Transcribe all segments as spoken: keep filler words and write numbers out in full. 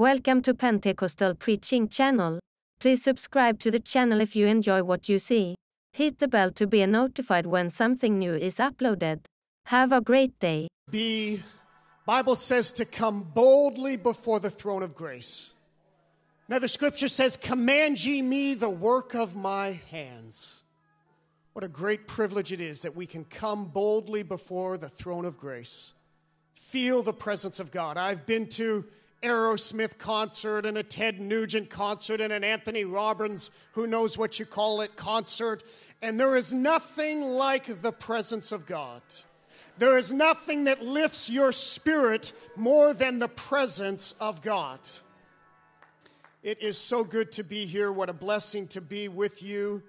Welcome to Pentecostal Preaching Channel. Please subscribe to the channel if you enjoy what you see. Hit the bell to be notified when something new is uploaded. Have a great day. The Bible says to come boldly before the throne of grace. Now the scripture says, "Command ye me the work of my hands." What a great privilege it is that we can come boldly before the throne of grace. Feel the presence of God. I've been to Aerosmith concert and a Ted Nugent concert and an Anthony Robbins, who knows what you call it, concert. And there is nothing like the presence of God. There is nothing that lifts your spirit more than the presence of God. It is so good to be here. What a blessing to be with you.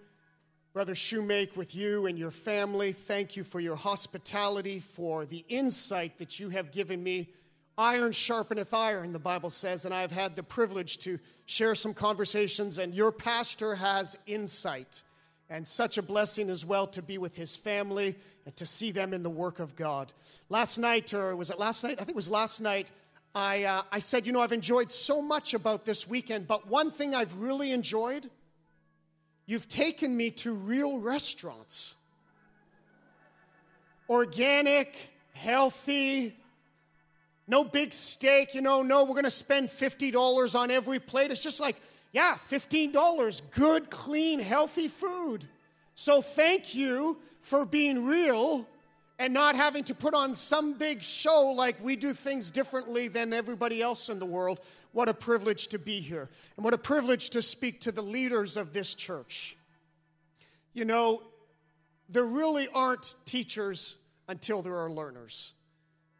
Brother Shoemake, with you and your family, thank you for your hospitality, for the insight that you have given me. Iron sharpeneth iron, the Bible says, and I've had the privilege to share some conversations, and your pastor has insight. And such a blessing as well to be with his family and to see them in the work of God. Last night, or was it last night? I think it was last night, I, uh, I said, you know, I've enjoyed so much about this weekend, but one thing I've really enjoyed, you've taken me to real restaurants. Organic, healthy. No big steak, you know, no, we're going to spend fifty dollars on every plate. It's just like, yeah, fifteen dollars, good, clean, healthy food. So thank you for being real and not having to put on some big show like we do things differently than everybody else in the world. What a privilege to be here. And what a privilege to speak to the leaders of this church. You know, there really aren't teachers until there are learners.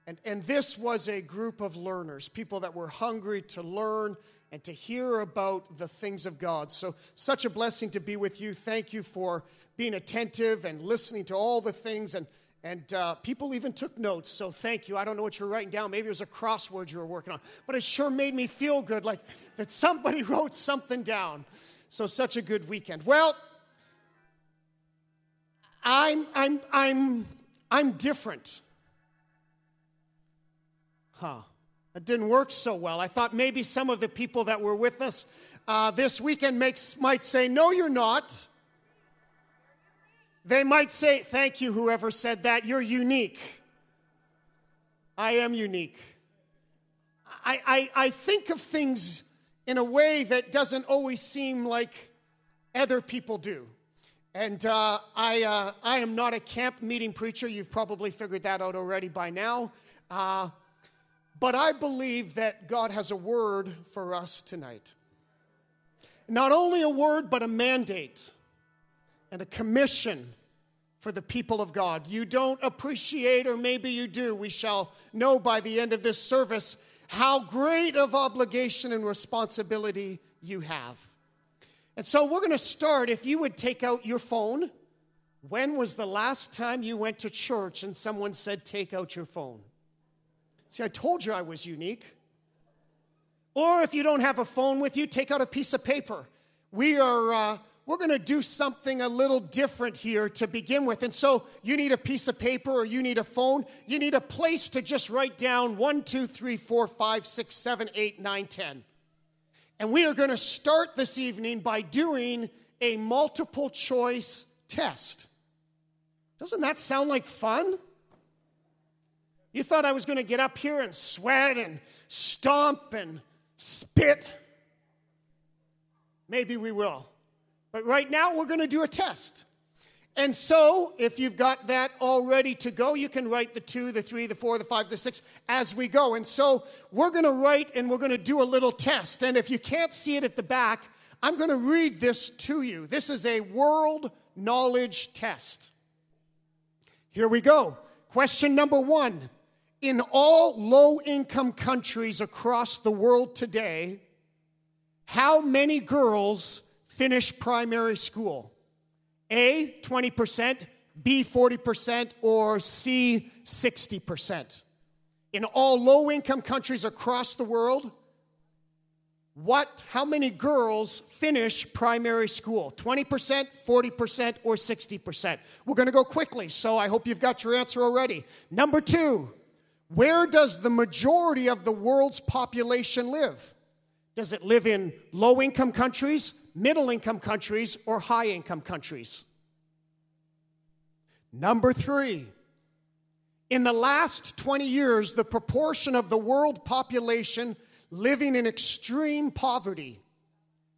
And, and this was a group of learners, people that were hungry to learn and to hear about the things of God. So such a blessing to be with you. Thank you for being attentive and listening to all the things. And, and uh, people even took notes, so thank you. I don't know what you were writing down. Maybe it was a crossword you were working on. But it sure made me feel good, like that somebody wrote something down. So such a good weekend. Well, I'm, I'm, I'm, I'm different. Huh, that didn't work so well. I thought maybe some of the people that were with us uh, this weekend makes, might say, no, you're not. They might say, thank you, whoever said that. You're unique. I am unique. I, I, I think of things in a way that doesn't always seem like other people do. And uh, I, uh, I am not a camp meeting preacher. You've probably figured that out already by now. Uh, But I believe that God has a word for us tonight. Not only a word, but a mandate and a commission for the people of God. You don't appreciate, or maybe you do. We shall know by the end of this service how great of obligation and responsibility you have. And so we're going to start, if you would take out your phone. When was the last time you went to church and someone said, take out your phone? See, I told you I was unique. Or if you don't have a phone with you, take out a piece of paper. We are, uh, we're going to do something a little different here to begin with. And so you need a piece of paper, or you need a phone. You need a place to just write down one, two, three, four, five, six, seven, eight, nine, ten. And we are going to start this evening by doing a multiple choice test. Doesn't that sound like fun? You thought I was going to get up here and sweat and stomp and spit. Maybe we will. But right now, we're going to do a test. And so, if you've got that all ready to go, you can write the two, the three, the four, the five, the six as we go. And so, we're going to write and we're going to do a little test. And if you can't see it at the back, I'm going to read this to you. This is a world knowledge test. Here we go. Question number one. In all low-income countries across the world today, how many girls finish primary school? A, twenty percent, B, forty percent, or C, sixty percent. In all low-income countries across the world, what, how many girls finish primary school? twenty percent, forty percent, or sixty percent? We're going to go quickly, so I hope you've got your answer already. Number two. Where does the majority of the world's population live? Does it live in low-income countries, middle-income countries, or high-income countries? Number three, in the last twenty years, the proportion of the world population living in extreme poverty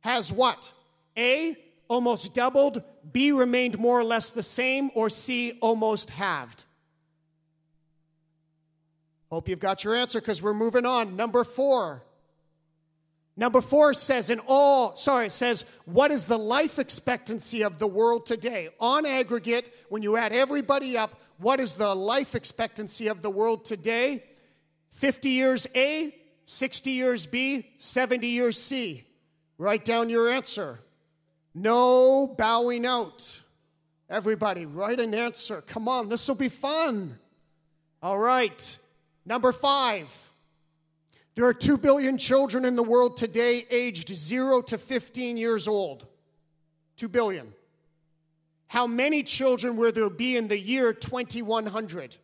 has what? A, almost doubled, B, remained more or less the same, or C, almost halved. Hope you've got your answer because we're moving on. Number four. Number four says in all, sorry, it says, what is the life expectancy of the world today? On aggregate, when you add everybody up, what is the life expectancy of the world today? fifty years A, sixty years B, seventy years C. Write down your answer. No bowing out. Everybody, write an answer. Come on, this will be fun. All right. Number five. There are two billion children in the world today aged zero to fifteen years old. two billion. How many children will there be in the year twenty-one hundred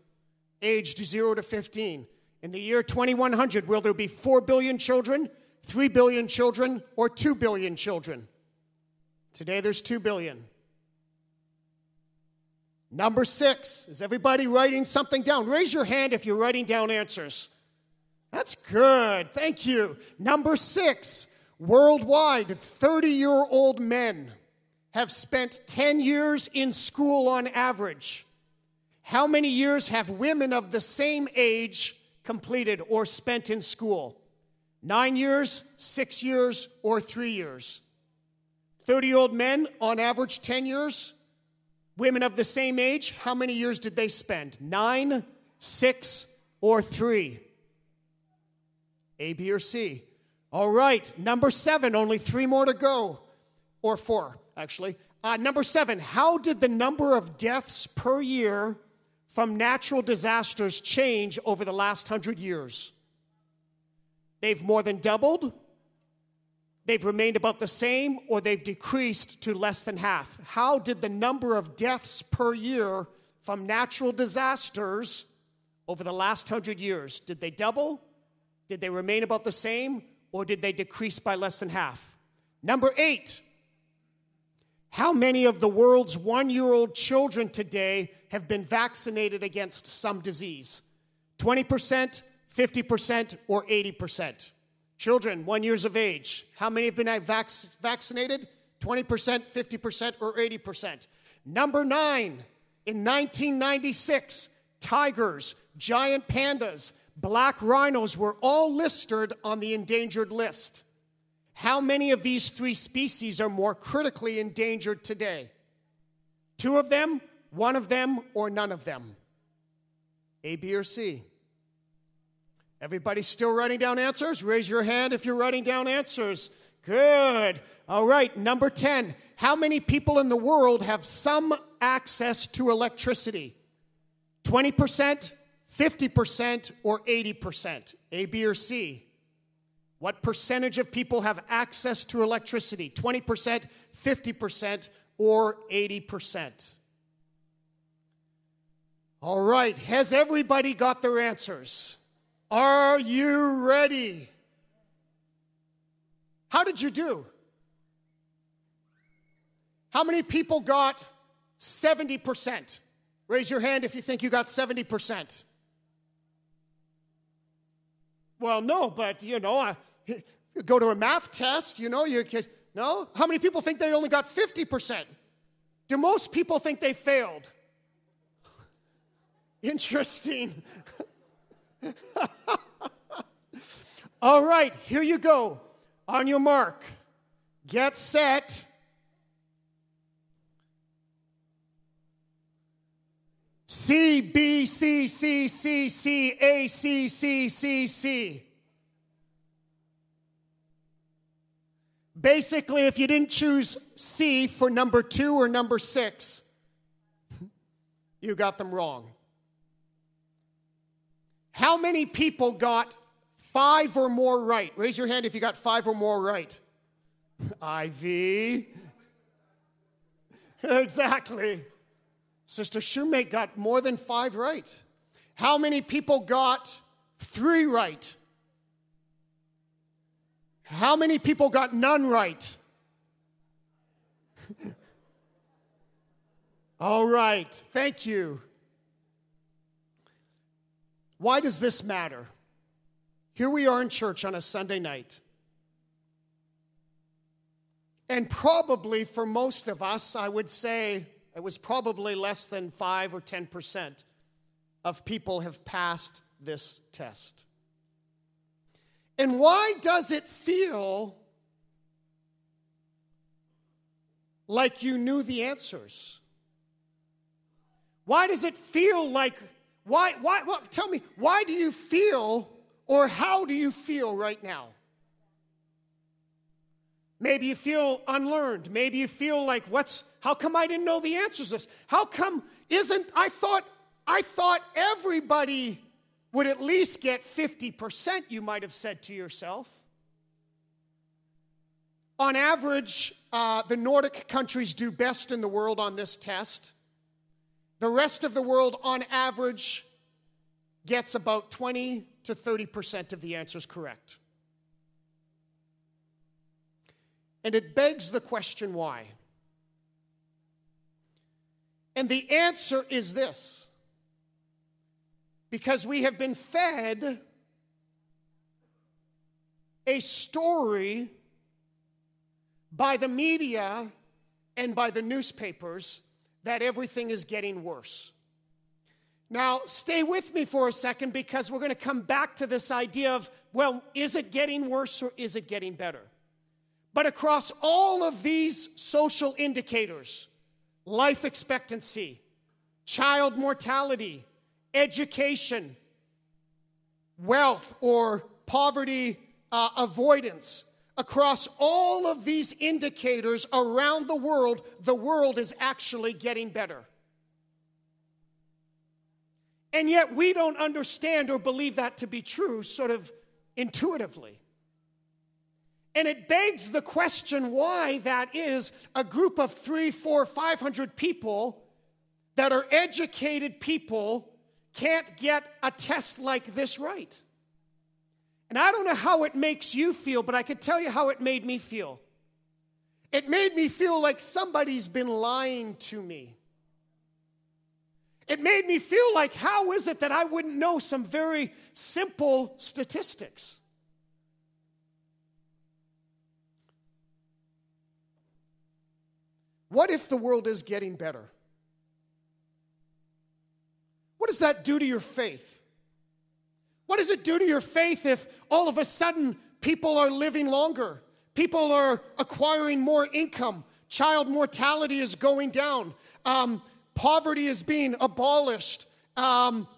aged zero to fifteen? In the year twenty-one hundred, will there be four billion children, three billion children, or two billion children? Today there's two billion. Number six. Is everybody writing something down? Raise your hand if you're writing down answers. That's good. Thank you. Number six, worldwide, thirty-year-old men have spent ten years in school on average. How many years have women of the same age completed or spent in school? Nine years, six years, or three years? thirty-year-old men, on average, ten years. Women of the same age, how many years did they spend? Nine, six, or three? A, B, or C. All right, number seven, only three more to go, or four, actually. Uh, number seven, how did the number of deaths per year from natural disasters change over the last hundred years? They've more than doubled, they've remained about the same, or they've decreased to less than half. How did the number of deaths per year from natural disasters over the last hundred years? Did they double? Did they remain about the same, or did they decrease by less than half? Number eight, how many of the world's one-year-old children today have been vaccinated against some disease? twenty percent, fifty percent, or eighty percent? Children, one years of age, how many have been vac vaccinated? twenty percent, fifty percent, or eighty percent? Number nine, in nineteen ninety-six, tigers, giant pandas, black rhinos were all listed on the endangered list. How many of these three species are more critically endangered today? Two of them, one of them, or none of them? A, B, or C? Everybody still writing down answers? Raise your hand if you're writing down answers. Good. All right, number ten. How many people in the world have some access to electricity? twenty percent? fifty percent or eighty percent? A, B, or C? What percentage of people have access to electricity? twenty percent, fifty percent, or eighty percent? All right. Has everybody got their answers? Are you ready? How did you do? How many people got seventy percent? Raise your hand if you think you got seventy percent. Well, no, but, you know, I, you go to a math test, you know, you could, no? How many people think they only got fifty percent? Do most people think they failed? Interesting. All right, here you go. On your mark. Get set. C, B, C, C, C, C, A, C, C, C, C. Basically, if you didn't choose C for number two or number six, you got them wrong. How many people got five or more right? Raise your hand if you got five or more right. I V. Exactly. Sister Shoemake got more than five right. How many people got three right? How many people got none right? All right, thank you. Why does this matter? Here we are in church on a Sunday night. And probably for most of us, I would say it was probably less than five or ten percent of people have passed this test. And why does it feel like you knew the answers? Why does it feel like, why, why, well, tell me, why do you feel or how do you feel right now? Maybe you feel unlearned. Maybe you feel like, what's, how come I didn't know the answers to this? How come isn't, I thought, I thought everybody would at least get fifty percent, you might have said to yourself. On average, uh, the Nordic countries do best in the world on this test. The rest of the world, on average, gets about twenty to thirty percent of the answers correct. And it begs the question, why? And the answer is this. Because we have been fed a story by the media and by the newspapers that everything is getting worse. Now, stay with me for a second because we're going to come back to this idea of, well, is it getting worse or is it getting better? But across all of these social indicators, life expectancy, child mortality, education, wealth, or poverty uh, avoidance. Across all of these indicators around the world, the world is actually getting better. And yet we don't understand or believe that to be true, sort of intuitively. And it begs the question why that is. A group of three, four, five hundred people that are educated people can't get a test like this right. And I don't know how it makes you feel, but I can tell you how it made me feel. It made me feel like somebody's been lying to me. It made me feel like, how is it that I wouldn't know some very simple statistics? What if the world is getting better? What does that do to your faith? What does it do to your faith if all of a sudden people are living longer? People are acquiring more income. Child mortality is going down. Um, poverty is being abolished. Um,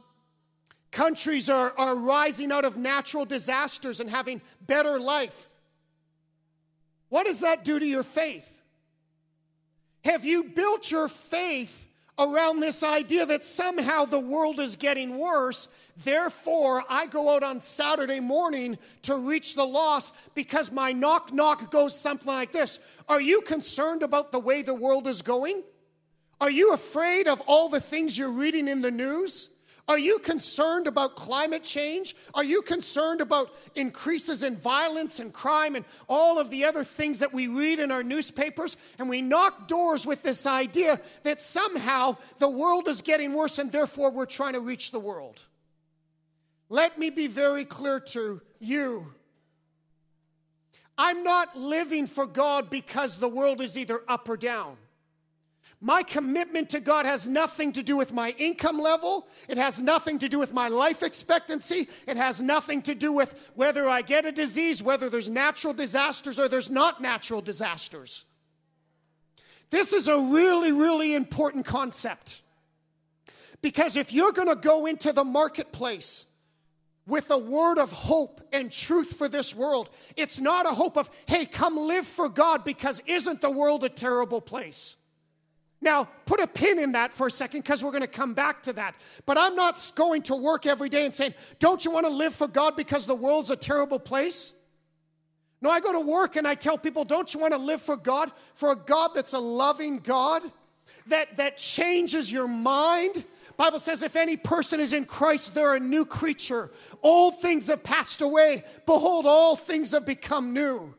countries are, are rising out of natural disasters and having better life. What does that do to your faith? Have you built your faith around this idea that somehow the world is getting worse, therefore I go out on Saturday morning to reach the lost because my knock knock goes something like this? Are you concerned about the way the world is going? Are you afraid of all the things you're reading in the news? Are you concerned about climate change? Are you concerned about increases in violence and crime and all of the other things that we read in our newspapers? And we knock doors with this idea that somehow the world is getting worse and therefore we're trying to reach the world. Let me be very clear to you. I'm not living for God because the world is either up or down. My commitment to God has nothing to do with my income level. It has nothing to do with my life expectancy. It has nothing to do with whether I get a disease, whether there's natural disasters or there's not natural disasters. This is a really, really important concept. Because if you're going to go into the marketplace with a word of hope and truth for this world, it's not a hope of, hey, come live for God because isn't the world a terrible place? Now, put a pin in that for a second because we're going to come back to that. But I'm not going to work every day and saying, don't you want to live for God because the world's a terrible place? No, I go to work and I tell people, don't you want to live for God, for a God that's a loving God? that, that changes your mind. Bible says, if any person is in Christ, they're a new creature. Old things have passed away. Behold, all things have become new.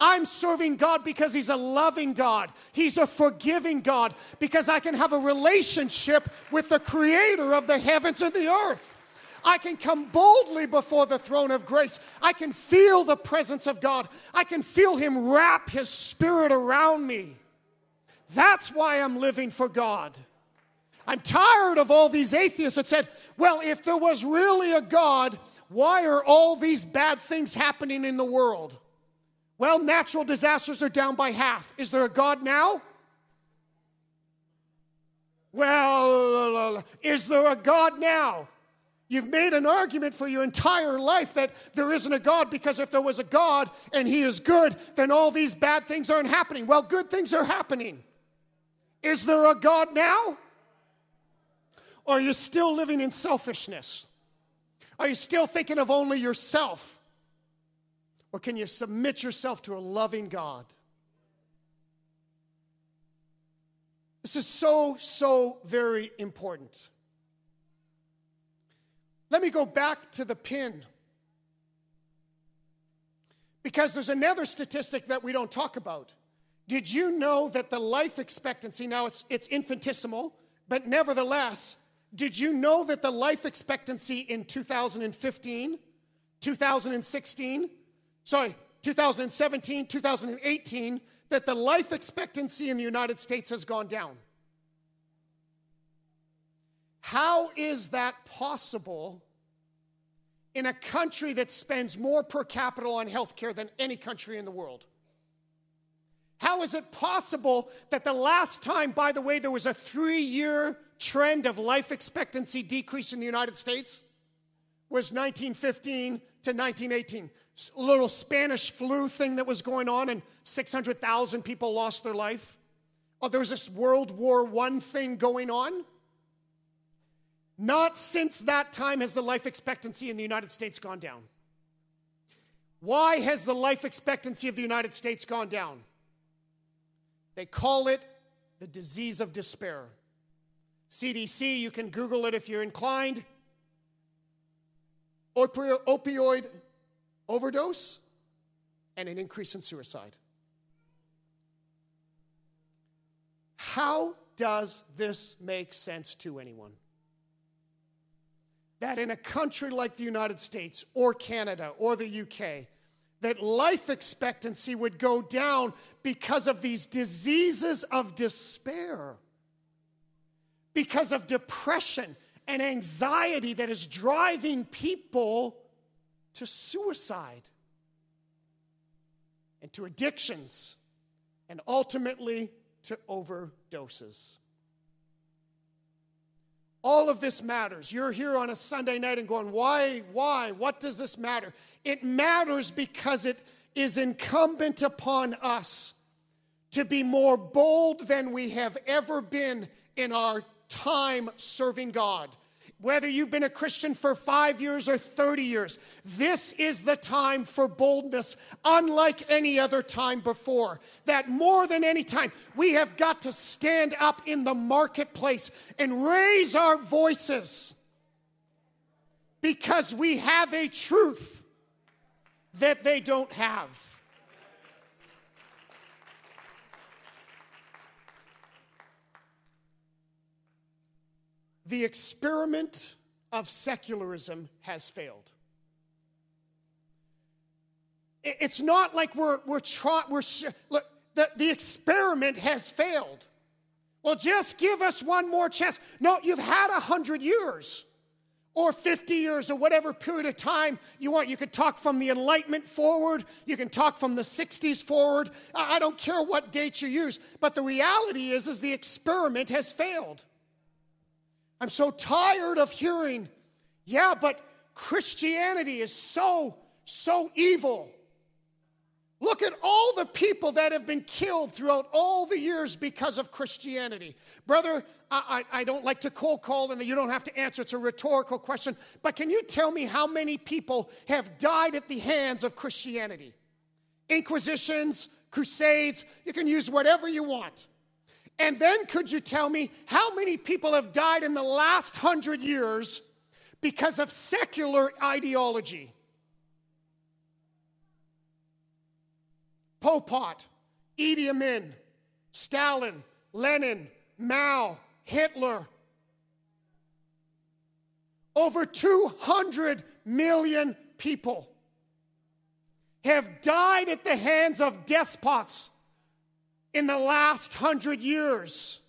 I'm serving God because he's a loving God. He's a forgiving God, because I can have a relationship with the creator of the heavens and the earth. I can come boldly before the throne of grace. I can feel the presence of God. I can feel him wrap his spirit around me. That's why I'm living for God. I'm tired of all these atheists that said, well, if there was really a God, why are all these bad things happening in the world? Well, natural disasters are down by half. Is there a God now? Well, is there a God now? You've made an argument for your entire life that there isn't a God, because if there was a God and he is good, then all these bad things aren't happening. Well, good things are happening. Is there a God now? Or are you still living in selfishness? Are you still thinking of only yourself? Or can you submit yourself to a loving God? This is so, so very important. Let me go back to the pin, because there's another statistic that we don't talk about. Did you know that the life expectancy, now it's, it's infinitesimal, but nevertheless, did you know that the life expectancy in two thousand fifteen, two thousand sixteen, sorry, two thousand seventeen, two thousand eighteen, that the life expectancy in the United States has gone down? How is that possible in a country that spends more per capita on healthcare than any country in the world? How is it possible that the last time, by the way, there was a three-year trend of life expectancy decrease in the United States was nineteen fifteen to nineteen eighteen? A little Spanish flu thing that was going on, and six hundred thousand people lost their life. Oh, there was this World War One thing going on. Not since that time has the life expectancy in the United States gone down. Why has the life expectancy of the United States gone down? They call it the disease of despair. C D C, you can Google it if you're inclined. Opi- opioid overdose and an increase in suicide. How does this make sense to anyone? That in a country like the United States or Canada or the U K, that life expectancy would go down because of these diseases of despair, because of depression and anxiety that is driving people to suicide and to addictions and ultimately to overdoses. All of this matters. You're here on a Sunday night and going, why, why, what does this matter? It matters because it is incumbent upon us to be more bold than we have ever been in our time serving God. Whether you've been a Christian for five years or thirty years, this is the time for boldness, unlike any other time before. That more than any time, we have got to stand up in the marketplace and raise our voices, because we have a truth that they don't have. The experiment of secularism has failed. It's not like we're, we're trying, we're, look, the, the experiment has failed. Well, just give us one more chance. No, you've had a hundred years or fifty years or whatever period of time you want. You could talk from the Enlightenment forward. You can talk from the sixties forward. I don't care what date you use, but the reality is, is the experiment has failed. I'm so tired of hearing, yeah, but Christianity is so, so evil. Look at all the people that have been killed throughout all the years because of Christianity. Brother, I, I, I don't like to cold call, and you don't have to answer. It's a rhetorical question. But can you tell me how many people have died at the hands of Christianity? Inquisitions, crusades, you can use whatever you want. And then could you tell me how many people have died in the last hundred years because of secular ideology? Pol Pot, Idi Amin, Stalin, Lenin, Mao, Hitler. Over two hundred million people have died at the hands of despots in the last hundred years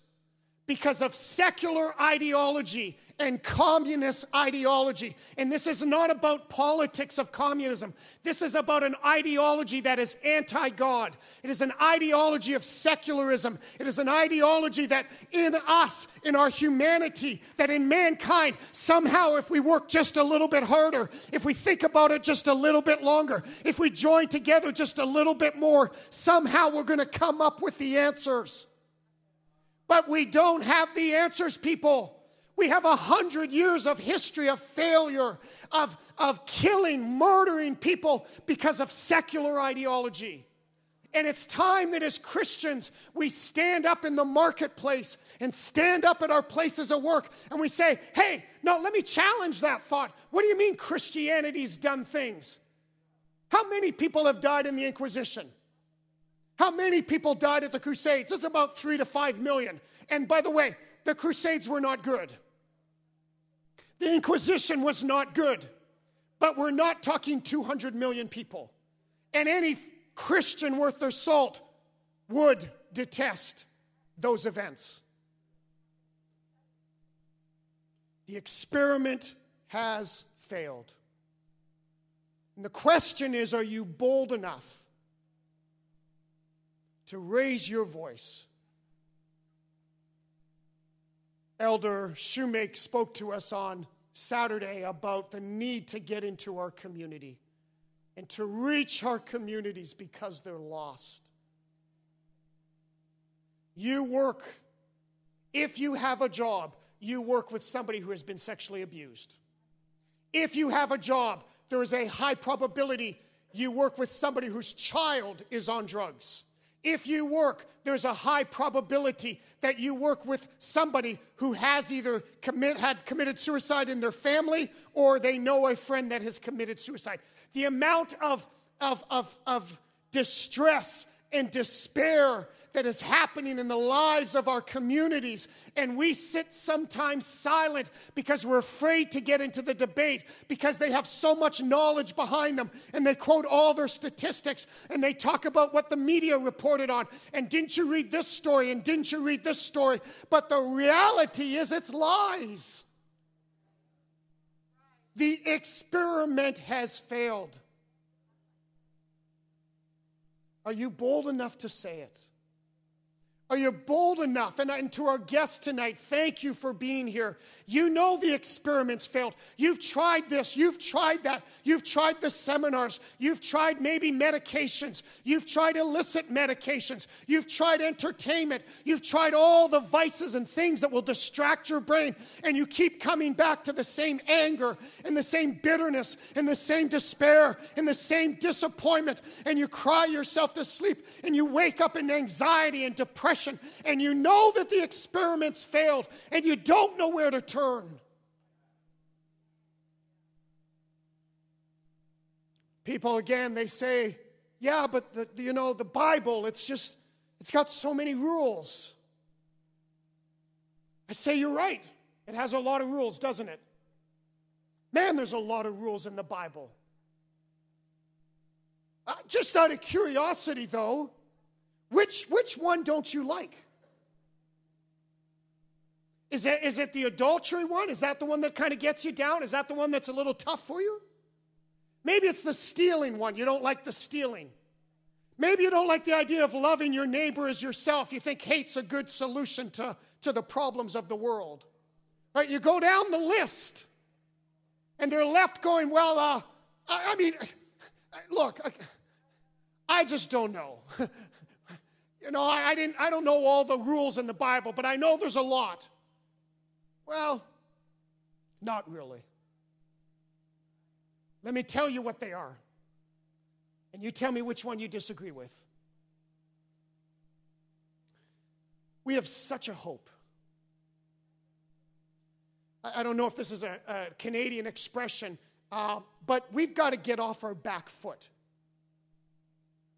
because of secular ideology and communist ideology. And this is not about politics of communism. This is about an ideology that is anti-God. It is an ideology of secularism. It is an ideology that in us, in our humanity, that in mankind, somehow if we work just a little bit harder, if we think about it just a little bit longer, if we join together just a little bit more, somehow we're going to come up with the answers. But we don't have the answers, people. We have a hundred years of history of failure, of, of killing, murdering people because of secular ideology. And it's time that as Christians, we stand up in the marketplace and stand up at our places of work and we say, hey, no, let me challenge that thought. What do you mean Christianity's done things? How many people have died in the Inquisition? How many people died at the Crusades? It's about three to five million. And by the way, the Crusades were not good. The Inquisition was not good, but we're not talking two hundred million people. And any Christian worth their salt would detest those events. The experiment has failed. And the question is, are you bold enough to raise your voice? Elder Shoemake spoke to us on Saturday about the need to get into our community and to reach our communities because they're lost. You work, if you have a job, you work with somebody who has been sexually abused. If you have a job, there is a high probability you work with somebody whose child is on drugs. If you work, there's a high probability that you work with somebody who has either commit, had committed suicide in their family or they know a friend that has committed suicide. The amount of, of, of, of distress and despair that is happening in the lives of our communities, and we sit sometimes silent because we're afraid to get into the debate because they have so much knowledge behind them and they quote all their statistics and they talk about what the media reported on and didn't you read this story and didn't you read this story, but the reality is it's lies. The experiment has failed. Are you bold enough to say it? Are you bold enough? And, and to our guests tonight, thank you for being here. You know the experiment's failed. You've tried this. You've tried that. You've tried the seminars. You've tried maybe medications. You've tried illicit medications. You've tried entertainment. You've tried all the vices and things that will distract your brain. And you keep coming back to the same anger and the same bitterness and the same despair and the same disappointment. And you cry yourself to sleep and you wake up in anxiety and depression. And you know that the experiment's failed and you don't know where to turn. People, again, they say, yeah, but the, you know, the Bible, it's just, it's got so many rules. I say, you're right. It has a lot of rules, doesn't it? Man, there's a lot of rules in the Bible. Uh, just out of curiosity, though, Which, which one don't you like? Is it, is it the adultery one? Is that the one that kind of gets you down? Is that the one that's a little tough for you? Maybe it's the stealing one. You don't like the stealing. Maybe you don't like the idea of loving your neighbor as yourself. You think hate's a good solution to, to the problems of the world. Right? You go down the list, and they're left going, well, uh, I, I mean, look, I, I just don't know. You know, I, I didn't. I don't know all the rules in the Bible, but I know there's a lot. Well, not really. Let me tell you what they are. And you tell me which one you disagree with. We have such a hope. I, I don't know if this is a, a Canadian expression, uh, but we've got to get off our back foot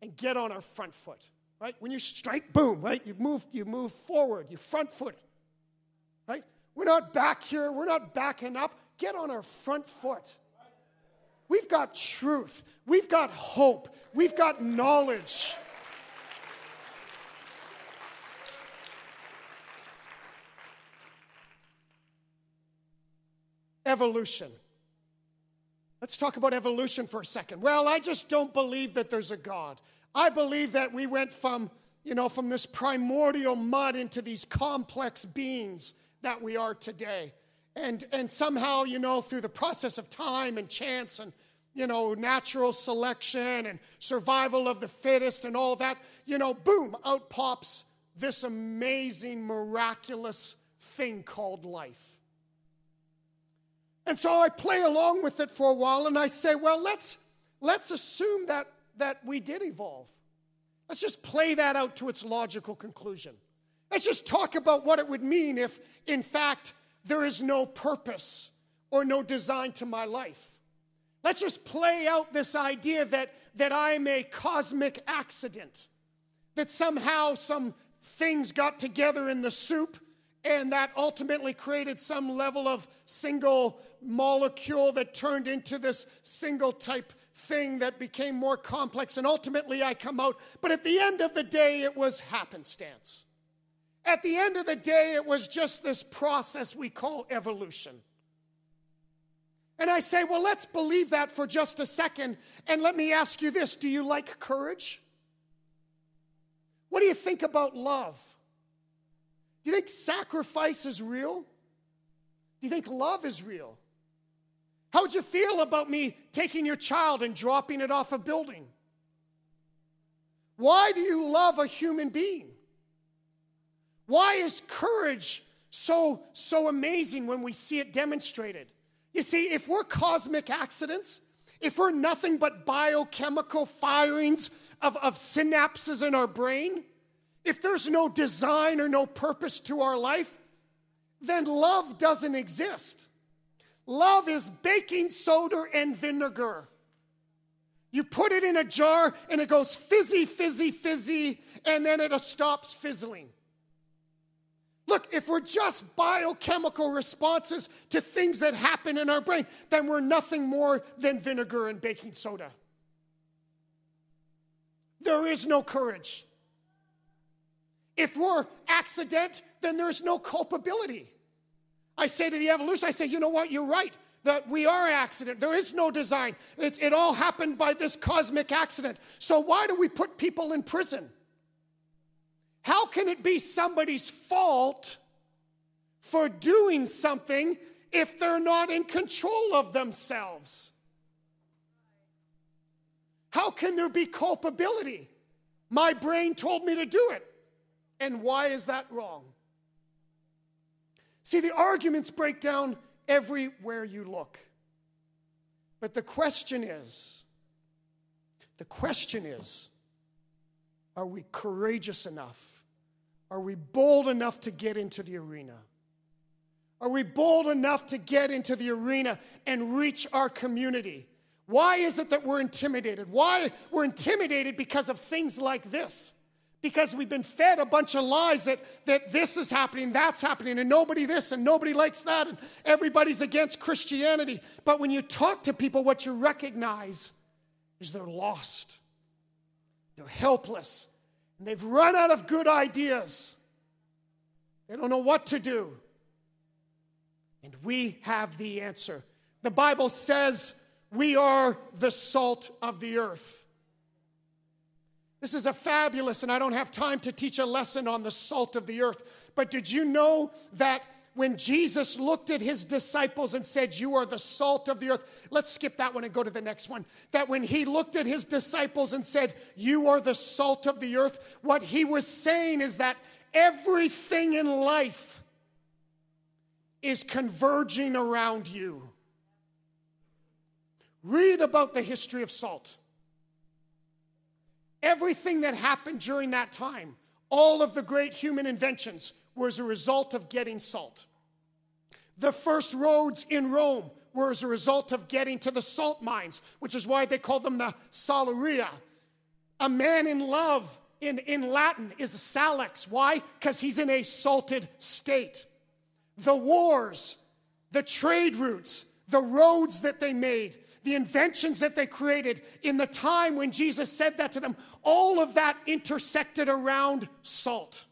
and get on our front foot, right? When you strike, boom, right? You move, you move forward, you front foot, right? We're not back here. We're not backing up. Get on our front foot. We've got truth. We've got hope. We've got knowledge. Evolution. Let's talk about evolution for a second. Well, I just don't believe that there's a God. I believe that we went from, you know, from this primordial mud into these complex beings that we are today. And, and somehow, you know, through the process of time and chance and, you know, natural selection and survival of the fittest and all that, you know, boom, out pops this amazing, miraculous thing called life. And so I play along with it for a while and I say, well, let's, let's assume that, that we did evolve. Let's just play that out to its logical conclusion. Let's just talk about what it would mean if, in fact, there is no purpose or no design to my life. Let's just play out this idea that, that I'm a cosmic accident, that somehow some things got together in the soup and that ultimately created some level of single molecule that turned into this single type thing that became more complex, and ultimately I come out. But at the end of the day, it was happenstance. At the end of the day, it was just this process we call evolution. And I say, well, let's believe that for just a second. And let me ask you this. Do you like courage? What do you think about love? Do you think sacrifice is real? Do you think love is real? How would you feel about me taking your child and dropping it off a building? Why do you love a human being? Why is courage so, so amazing when we see it demonstrated? You see, if we're cosmic accidents, if we're nothing but biochemical firings of, of synapses in our brain, if there's no design or no purpose to our life, then love doesn't exist. Love is baking soda and vinegar. You put it in a jar and it goes fizzy, fizzy, fizzy, and then it stops fizzling. Look, if we're just biochemical responses to things that happen in our brain, then we're nothing more than vinegar and baking soda. There is no courage. If we're accident, then there's no culpability. I say to the evolution, I say, you know what, you're right, that we are accident. There is no design. It, it all happened by this cosmic accident. So why do we put people in prison? How can it be somebody's fault for doing something if they're not in control of themselves? How can there be culpability? My brain told me to do it. And why is that wrong? See, the arguments break down everywhere you look. But the question is, the question is, are we courageous enough? Are we bold enough to get into the arena? Are we bold enough to get into the arena and reach our community? Why is it that we're intimidated? Why we're intimidated because of things like this. Because we've been fed a bunch of lies that, that this is happening, that's happening, and nobody this, and nobody likes that, and everybody's against Christianity. But when you talk to people, what you recognize is they're lost. They're helpless, and they've run out of good ideas. They don't know what to do. And we have the answer. The Bible says we are the salt of the earth. This is a fabulous, and I don't have time to teach a lesson on the salt of the earth, but did you know that when Jesus looked at his disciples and said, you are the salt of the earth. Let's skip that one and go to the next one. That when he looked at his disciples and said, you are the salt of the earth, what he was saying is that everything in life is converging around you. Read about the history of salt. Everything that happened during that time, All of the great human inventions were as a result of getting salt. The first roads in Rome were as a result of getting to the salt mines, which is why they called them the salaria. A man in love in, in Latin is salix. Why? Because he's in a salted state. The wars, the trade routes, the roads that they made, the inventions that they created in the time when Jesus said that to them, all of that intersected around salt.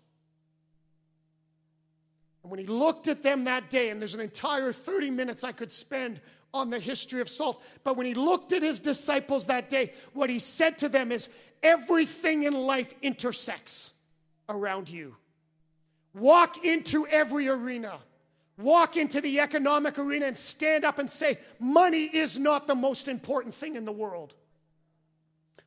And when he looked at them that day, and there's an entire thirty minutes I could spend on the history of salt, but when he looked at his disciples that day, what he said to them is, everything in life intersects around you. Walk into every arena. Walk into the economic arena and stand up and say, money is not the most important thing in the world.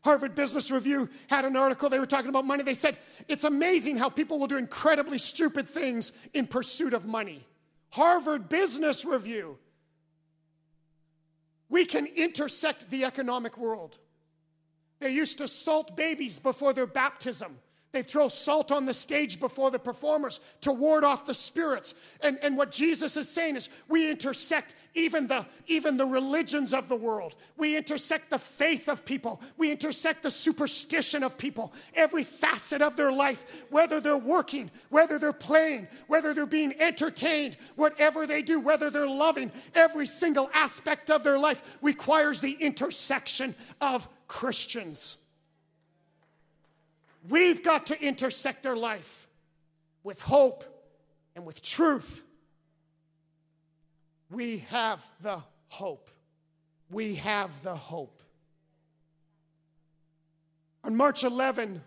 Harvard Business Review had an article, they were talking about money. They said, it's amazing how people will do incredibly stupid things in pursuit of money. Harvard Business Review. We can intersect the economic world. They used to salt babies before their baptism. They throw salt on the stage before the performers to ward off the spirits. And, and what Jesus is saying is we intersect even the, even the religions of the world. We intersect the faith of people. We intersect the superstition of people. Every facet of their life, whether they're working, whether they're playing, whether they're being entertained, whatever they do, whether they're loving, every single aspect of their life requires the intersection of Christians. We've got to intersect their life with hope and with truth. We have the hope. We have the hope. On March eleventh,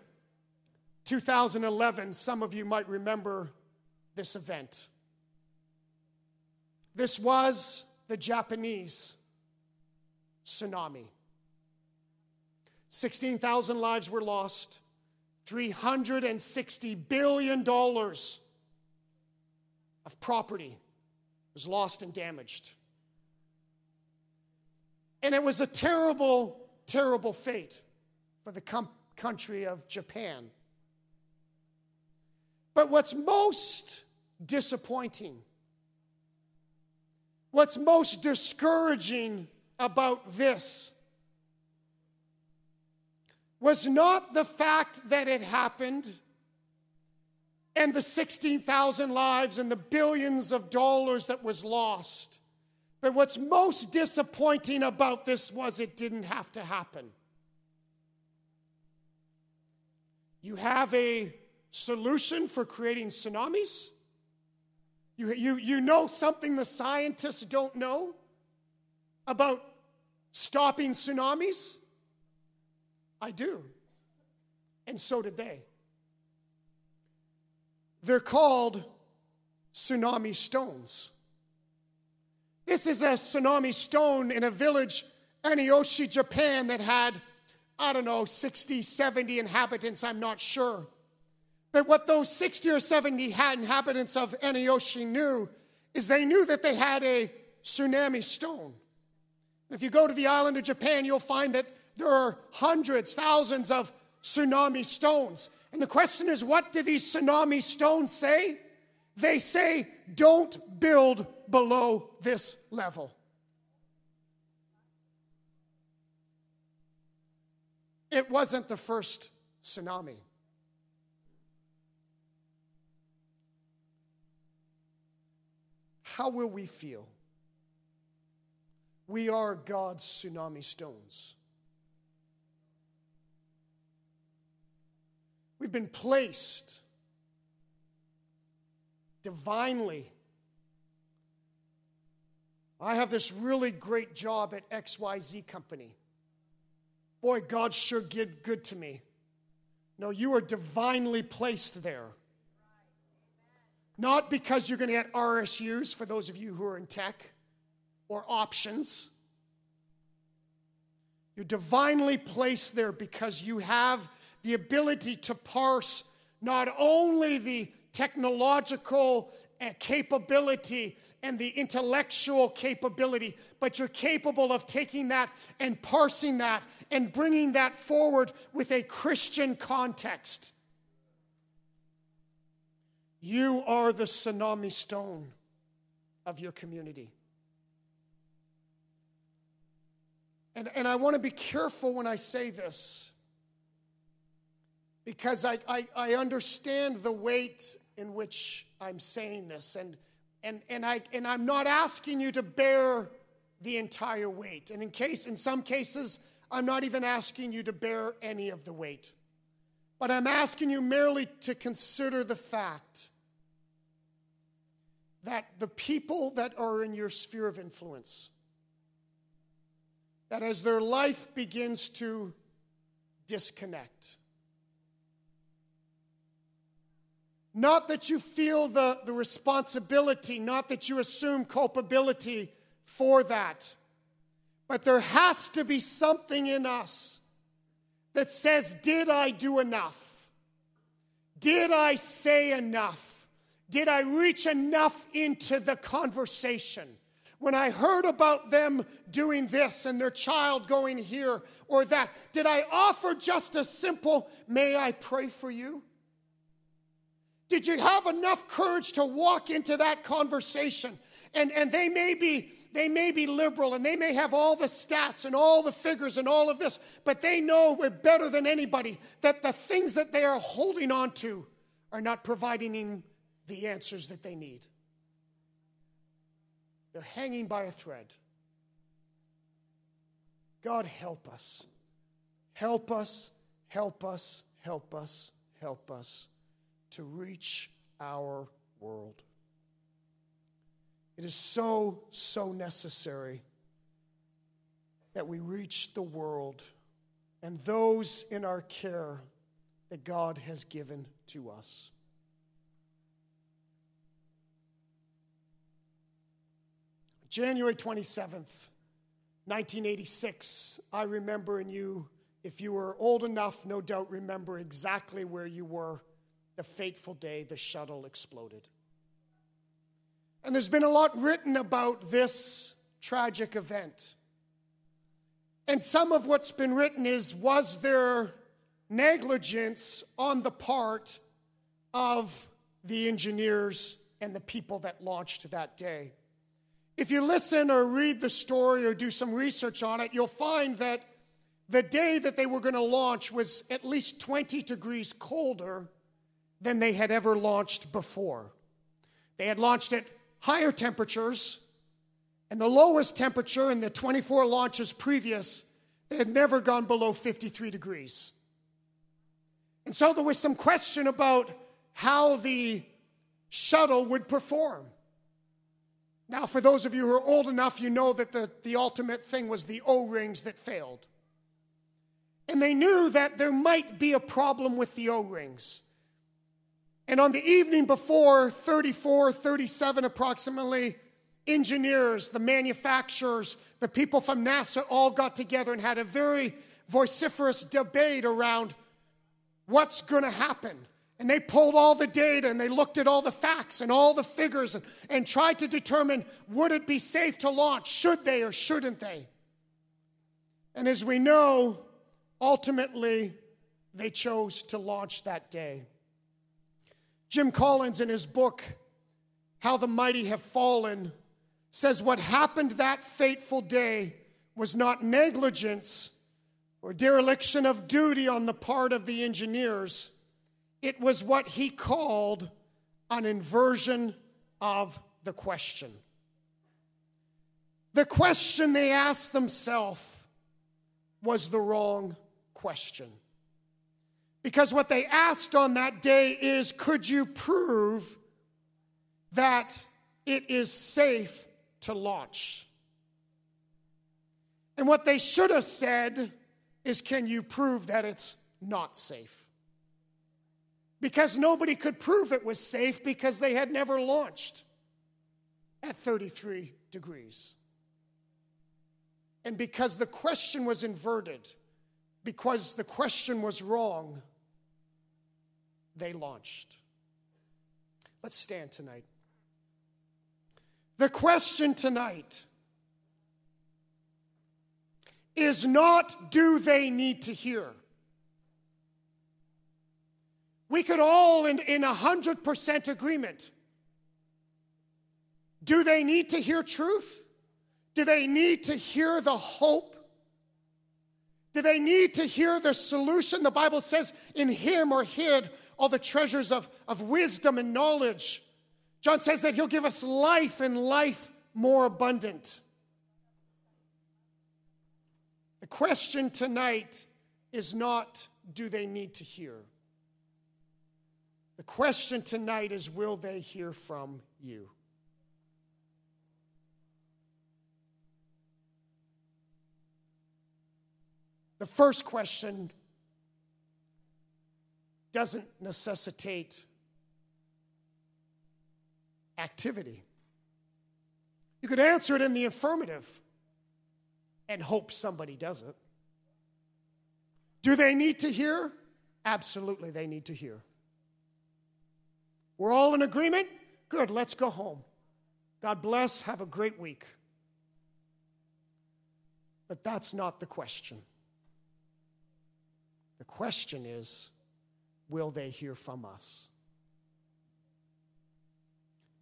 two thousand eleven, some of you might remember this event. This was the Japanese tsunami. sixteen thousand lives were lost. three hundred sixty billion dollars of property was lost and damaged. And it was a terrible, terrible fate for the com- country of Japan. But what's most disappointing, what's most discouraging about this was not the fact that it happened and the sixteen thousand lives and the billions of dollars that was lost. But what's most disappointing about this was it didn't have to happen. You have a solution for creating tsunamis. You, you, you know something the scientists don't know about stopping tsunamis? I do. And so did they. They're called tsunami stones. This is a tsunami stone in a village, Aneyoshi, Japan, that had, I don't know, sixty, seventy inhabitants, I'm not sure. But what those sixty or seventy inhabitants of Aneyoshi knew is they knew that they had a tsunami stone. And if you go to the island of Japan, you'll find that there are hundreds, thousands of tsunami stones. And the question is, what do these tsunami stones say? They say, don't build below this level. It wasn't the first tsunami. How will we feel? We are God's tsunami stones. We've been placed divinely. I have this really great job at X Y Z Company. Boy, God sure did good to me. No, you are divinely placed there. Not because you're going to get R S Us, for those of you who are in tech, or options. You're divinely placed there because you have the ability to parse not only the technological capability and the intellectual capability, but you're capable of taking that and parsing that and bringing that forward with a Christian context. You are the tsunami stone of your community. And, and I want to be careful when I say this, because I, I, I understand the weight in which I'm saying this. And, and, and, I, and I'm not asking you to bear the entire weight. And in case, in some cases, I'm not even asking you to bear any of the weight. But I'm asking you merely to consider the fact that the people that are in your sphere of influence, that as their life begins to disconnect, not that you feel the, the responsibility, not that you assume culpability for that, but there has to be something in us that says, did I do enough? Did I say enough? Did I reach enough into the conversation? When I heard about them doing this and their child going here or that, did I offer just a simple, may I pray for you? Did you have enough courage to walk into that conversation? And, and they may be... They may be liberal, and they may have all the stats and all the figures and all of this, but they know we're better than anybody, that the things that they are holding on to are not providing them the answers that they need. They're hanging by a thread. God, help us. Help us, help us, help us, help us to reach our world. It is so, so necessary that we reach the world and those in our care that God has given to us. January twenty-seventh, nineteen eighty-six, I remember, and you, if you were old enough, no doubt remember exactly where you were the fateful day the shuttle exploded. And there's been a lot written about this tragic event. And some of what's been written is, was there negligence on the part of the engineers and the people that launched that day? If you listen or read the story or do some research on it, you'll find that the day that they were going to launch was at least twenty degrees colder than they had ever launched before. They had launched it higher temperatures, and the lowest temperature in the twenty-four launches previous, they had never gone below fifty-three degrees. And so there was some question about how the shuttle would perform. Now, for those of you who are old enough, you know that the, the ultimate thing was the O-rings that failed. And they knew that there might be a problem with the O-rings. And on the evening before, thirty-four, thirty-seven approximately, engineers, the manufacturers, the people from NASA all got together and had a very vociferous debate around what's going to happen. And they pulled all the data and they looked at all the facts and all the figures and, and tried to determine, would it be safe to launch? Should they or shouldn't they? And as we know, ultimately, they chose to launch that day. Jim Collins, in his book, How the Mighty Have Fallen, says what happened that fateful day was not negligence or dereliction of duty on the part of the engineers. It was what he called an inversion of the question. The question they asked themselves was the wrong question. Because what they asked on that day is, could you prove that it is safe to launch? And what they should have said is, can you prove that it's not safe? Because nobody could prove it was safe because they had never launched at thirty-three degrees. And because the question was inverted, because the question was wrong, they launched. Let's stand tonight. The question tonight is not, do they need to hear? we could all, in in one hundred percent agreement. Do they need to hear truth? Do they need to hear the hope? Do they need to hear the solution? The Bible says, in him are hid all the treasures of, of wisdom and knowledge. John says that he'll give us life and life more abundant. The question tonight is not, do they need to hear? The question tonight is, will they hear from you? The first question doesn't necessitate activity. You could answer it in the affirmative and hope somebody does it. Do they need to hear? Absolutely, they need to hear. We're all in agreement? Good, let's go home. God bless, have a great week. But that's not the question. The question is, will they hear from us?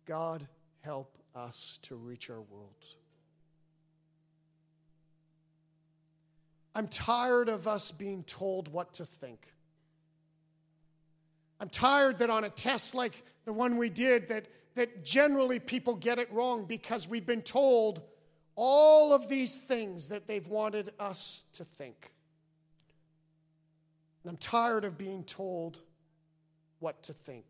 God, help us to reach our world. I'm tired of us being told what to think. I'm tired that on a test like the one we did, that, that generally people get it wrong because we've been told all of these things that they've wanted us to think. And I'm tired of being told what to think.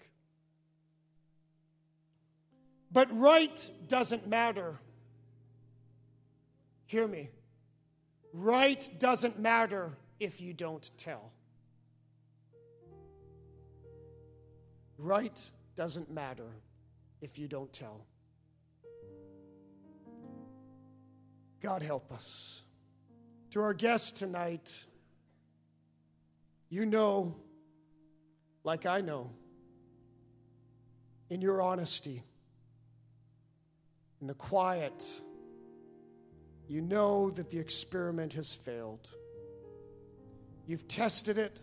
But right doesn't matter. Hear me. Right doesn't matter if you don't tell. Right doesn't matter if you don't tell. God help us. To our guests tonight, you know, like I know, in your honesty, in the quiet, you know that the experiment has failed. You've tested it.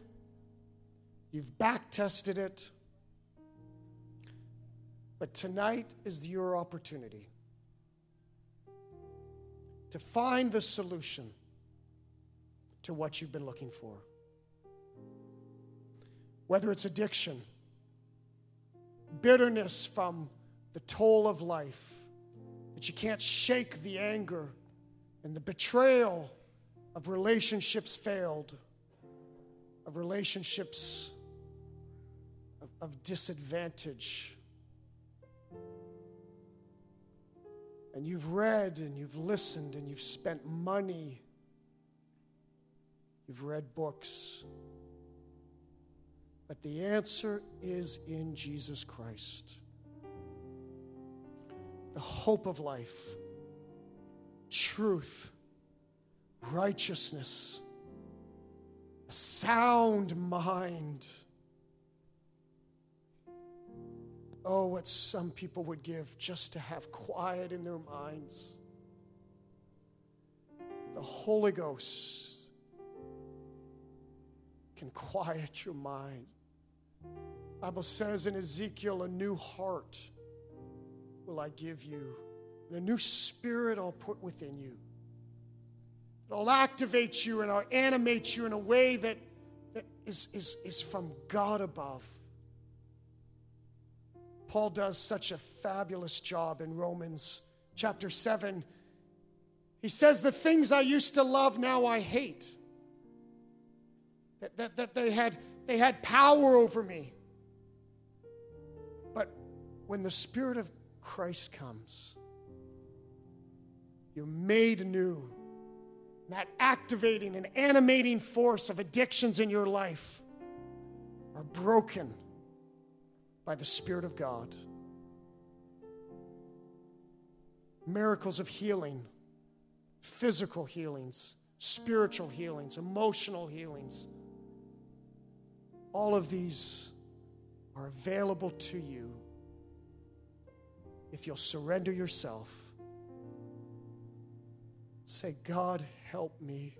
You've back-tested it. But tonight is your opportunity to find the solution to what you've been looking for. Whether it's addiction, bitterness from the toll of life, that you can't shake the anger and the betrayal of relationships failed, of relationships of, of disadvantage. And you've read and you've listened and you've spent money. You've read books. But the answer is in Jesus Christ. The hope of life, truth, righteousness, a sound mind. Oh, what some people would give just to have quiet in their minds. The Holy Ghost can quiet your mind. The Bible says in Ezekiel, a new heart will I give you, and a new spirit I'll put within you. I'll activate you and I'll animate you in a way that, that is, is, is from God above. Paul does such a fabulous job in Romans chapter seven. He says, the things I used to love, now I hate. That, that, that they had, they had power over me. But when the Spirit of Christ comes, you're made new. That activating and animating force of addictions in your life are broken by the Spirit of God. Miracles of healing, physical healings, spiritual healings, emotional healings, all of these are available to you if you'll surrender yourself. Say, God, help me.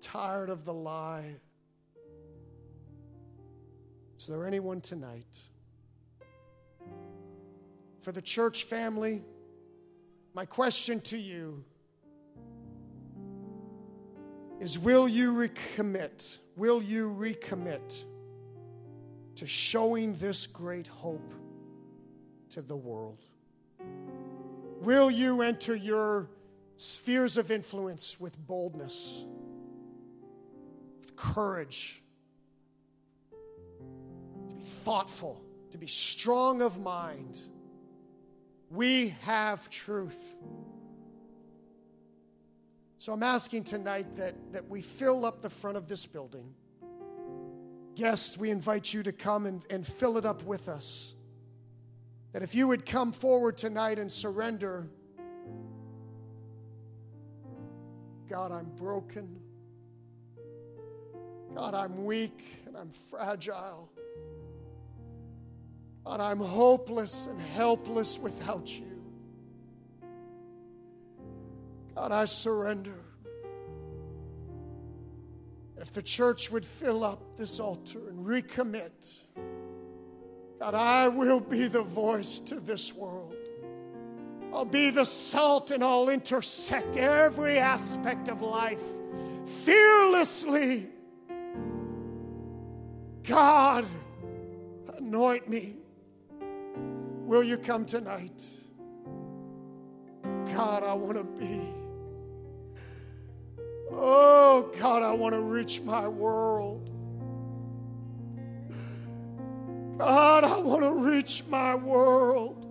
Tired of the lie. Is there anyone tonight? For the church family, my question to you is, will you recommit? Will you recommit to showing this great hope to the world? Will you enter your spheres of influence with boldness, with courage, to be thoughtful, to be strong of mind? We have truth. So I'm asking tonight that, that we fill up the front of this building. Guests, we invite you to come and, and fill it up with us. That if you would come forward tonight and surrender, God, I'm broken. God, I'm weak and I'm fragile. God, I'm hopeless and helpless without you. God, I surrender. If the church would fill up this altar and recommit, God, I will be the voice to this world. I'll be the salt and I'll intersect every aspect of life fearlessly. God, anoint me. Will you come tonight? God, I want to be. Oh, God, I want to reach my world. God, I want to reach my world.